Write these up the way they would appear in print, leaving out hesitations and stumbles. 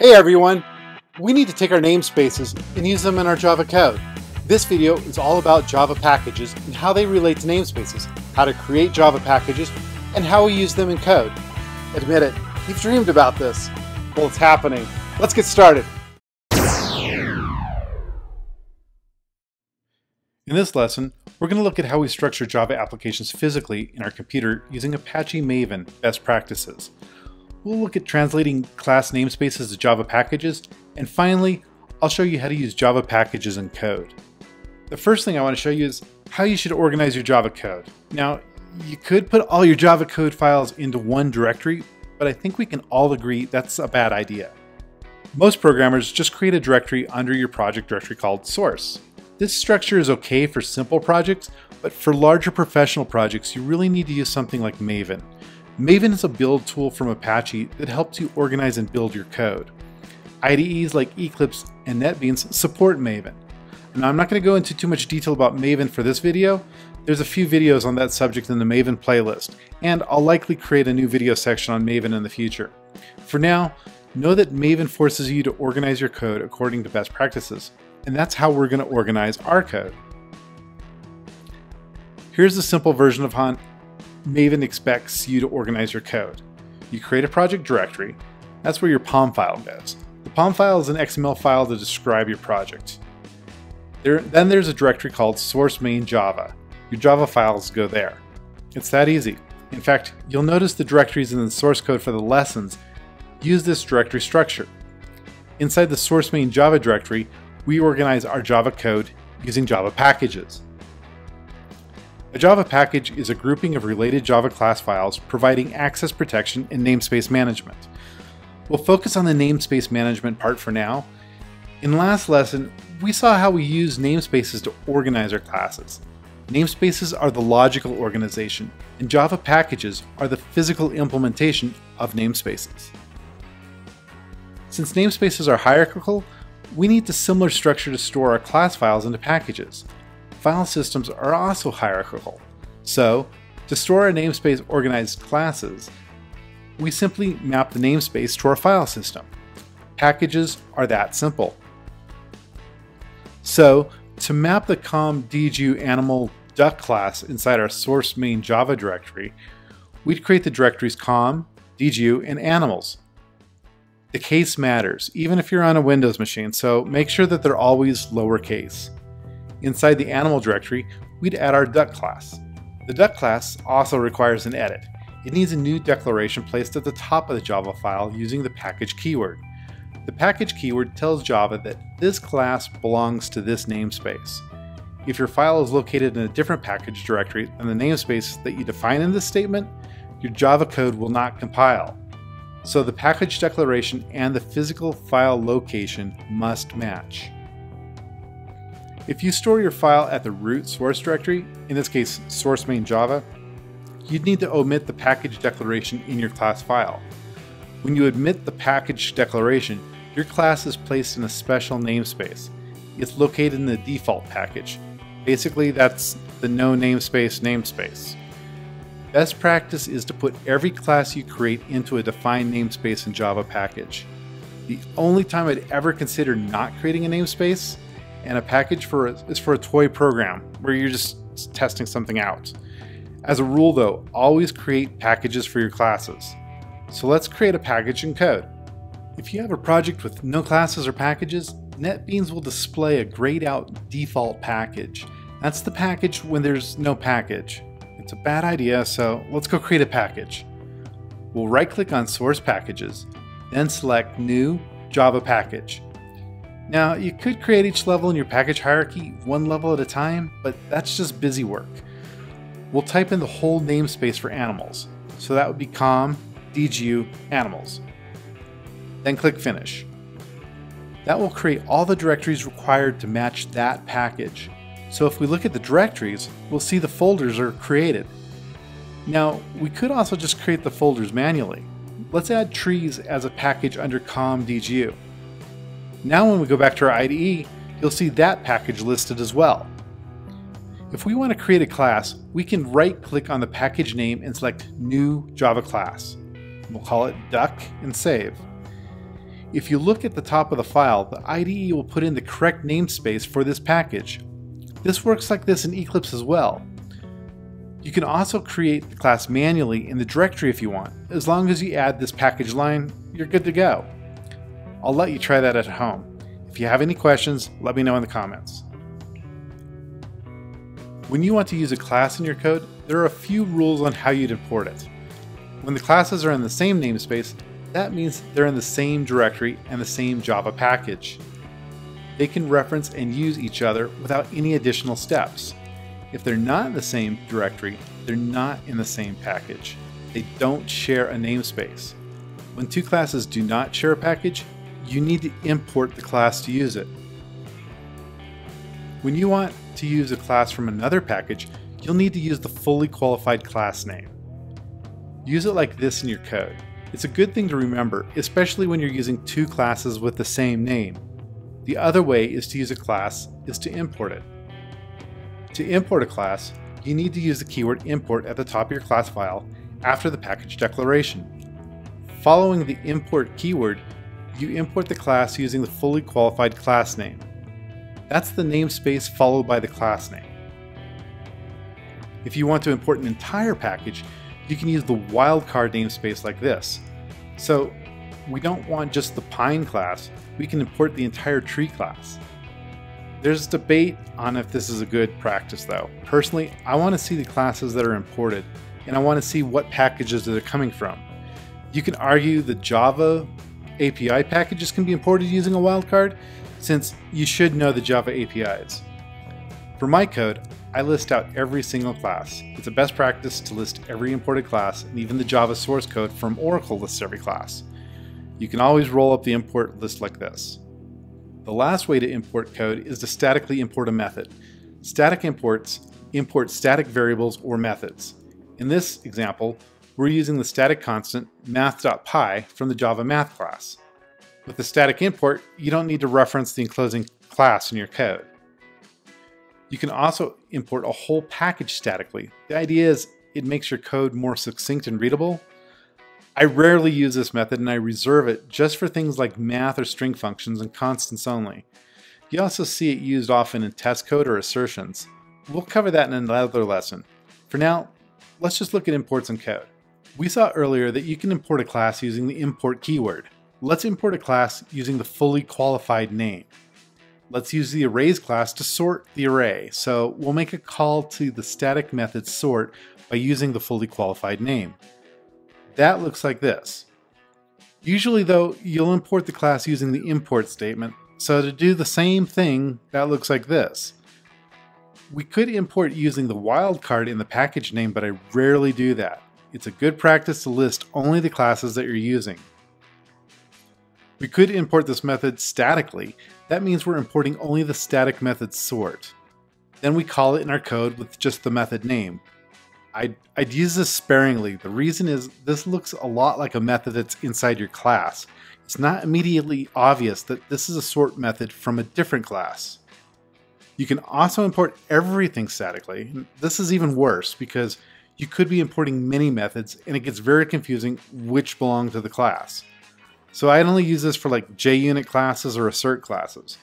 Hey everyone! We need to take our namespaces and use them in our Java code. This video is all about Java packages and how they relate to namespaces, how to create Java packages, and how we use them in code. Admit it, you've dreamed about this. Well, it's happening. Let's get started. In this lesson, we're going to look at how we structure Java applications physically in our computer using Apache Maven best practices. We'll look at translating class namespaces to Java packages, and finally, I'll show you how to use Java packages in code. The first thing I want to show you is how you should organize your Java code. Now, you could put all your Java code files into one directory, but I think we can all agree that's a bad idea. Most programmers just create a directory under your project directory called source. This structure is okay for simple projects, but for larger professional projects, you really need to use something like Maven. Maven is a build tool from Apache that helps you organize and build your code. IDEs like Eclipse and NetBeans support Maven. Now, I'm not going to go into too much detail about Maven for this video. There's a few videos on that subject in the Maven playlist, and I'll likely create a new video section on Maven in the future. For now, know that Maven forces you to organize your code according to best practices, and that's how we're going to organize our code. Here's a simple version of how Maven expects you to organize your code. You create a project directory. That's where your POM file goes. The POM file is an XML file to describe your project. Then there's a directory called source main Java. Your Java files go there. It's that easy. In fact, you'll notice the directories in the source code for the lessons use this directory structure. Inside the source main Java directory, we organize our Java code using Java packages. A Java package is a grouping of related Java class files providing access protection and namespace management. We'll focus on the namespace management part for now. In last lesson, we saw how we use namespaces to organize our classes. Namespaces are the logical organization, and Java packages are the physical implementation of namespaces. Since namespaces are hierarchical, we need a similar structure to store our class files into packages. File systems are also hierarchical. So, to store our namespace organized classes, we simply map the namespace to our file system. Packages are that simple. So, to map the com deegeu animal duck class inside our source main Java directory, we'd create the directories com, deegeu, and animals. The case matters, even if you're on a Windows machine, so make sure that they're always lowercase. Inside the animal directory, we'd add our Duck class. The Duck class also requires an edit. It needs a new declaration placed at the top of the Java file using the package keyword. The package keyword tells Java that this class belongs to this namespace. If your file is located in a different package directory than the namespace that you define in this statement, your Java code will not compile. So the package declaration and the physical file location must match. If you store your file at the root source directory, in this case source main Java, you'd need to omit the package declaration in your class file. When you omit the package declaration, your class is placed in a special namespace. It's located in the default package. Basically, that's the no namespace namespace. Best practice is to put every class you create into a defined namespace in Java package. The only time I'd ever consider not creating a namespace and a package is for a toy program where you're just testing something out. As a rule though, always create packages for your classes. So let's create a package in code. If you have a project with no classes or packages, NetBeans will display a grayed out default package. That's the package when there's no package. It's a bad idea, so let's go create a package. We'll right-click on Source Packages, then select New Java Package. Now, you could create each level in your package hierarchy one level at a time, but that's just busy work. We'll type in the whole namespace for animals, so that would be com, deegeu, animals. Then click Finish. That will create all the directories required to match that package. So if we look at the directories, we'll see the folders are created. Now, we could also just create the folders manually. Let's add trees as a package under com deegeu. Now when we go back to our IDE, you'll see that package listed as well. If we want to create a class, we can right-click on the package name and select New Java Class. We'll call it Duck and save. If you look at the top of the file, the IDE will put in the correct namespace for this package. This works like this in Eclipse as well. You can also create the class manually in the directory if you want. As long as you add this package line, you're good to go. I'll let you try that at home. If you have any questions, let me know in the comments. When you want to use a class in your code, there are a few rules on how you'd import it. When the classes are in the same namespace, that means they're in the same directory and the same Java package. They can reference and use each other without any additional steps. If they're not in the same directory, they're not in the same package. They don't share a namespace. When two classes do not share a package, you need to import the class to use it. When you want to use a class from another package, you'll need to use the fully qualified class name. Use it like this in your code. It's a good thing to remember, especially when you're using two classes with the same name. The other way to import it. To import a class, you need to use the keyword import at the top of your class file after the package declaration. Following the import keyword, you import the class using the fully qualified class name. That's the namespace followed by the class name. If you want to import an entire package, you can use the wildcard namespace like this. So we don't want just the Pine class, we can import the entire tree class. There's debate on if this is a good practice though. Personally, I want to see the classes that are imported, and I want to see what packages they're coming from. You can argue the Java API packages can be imported using a wildcard, since you should know the Java APIs. For my code, I list out every single class. It's a best practice to list every imported class, and even the Java source code from Oracle lists every class. You can always roll up the import list like this. The last way to import code is to statically import a method. Static imports import static variables or methods. In this example, we're using the static constant Math.PI from the Java Math class. With the static import, you don't need to reference the enclosing class in your code. You can also import a whole package statically. The idea is it makes your code more succinct and readable. I rarely use this method, and I reserve it just for things like math or string functions and constants only. You also see it used often in test code or assertions. We'll cover that in another lesson. For now, let's just look at imports in code. We saw earlier that you can import a class using the import keyword. Let's import a class using the fully qualified name. Let's use the Arrays class to sort the array. So we'll make a call to the static method sort by using the fully qualified name. That looks like this. Usually though, you'll import the class using the import statement. So to do the same thing, that looks like this. We could import using the wildcard in the package name, but I rarely do that. It's a good practice to list only the classes that you're using. We could import this method statically. That means we're importing only the static method sort. Then we call it in our code with just the method name. I'd use this sparingly. The reason is this looks a lot like a method that's inside your class. It's not immediately obvious that this is a sort method from a different class. You can also import everything statically. This is even worse because you could be importing many methods and it gets very confusing which belong to the class. So I'd only use this for like JUnit classes or assert classes.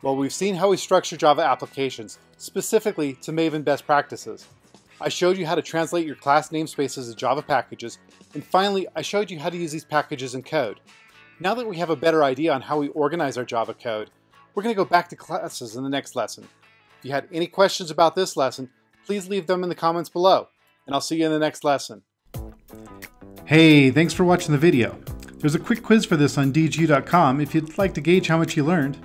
Well, we've seen how we structure Java applications, specifically to Maven best practices. I showed you how to translate your class namespaces to Java packages, and finally, I showed you how to use these packages in code. Now that we have a better idea on how we organize our Java code, we're going to go back to classes in the next lesson. If you had any questions about this lesson, please leave them in the comments below, and I'll see you in the next lesson. Hey, thanks for watching the video. There's a quick quiz for this on deegeu.com if you'd like to gauge how much you learned.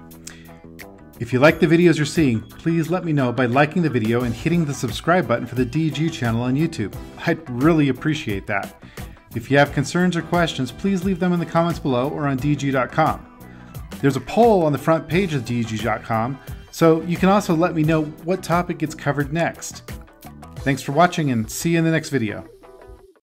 If you like the videos you're seeing, please let me know by liking the video and hitting the subscribe button for the Deegeu channel on YouTube. I'd really appreciate that. If you have concerns or questions, please leave them in the comments below or on deegeu.com. There's a poll on the front page of deegeu.com, so you can also let me know what topic gets covered next. Thanks for watching and see you in the next video.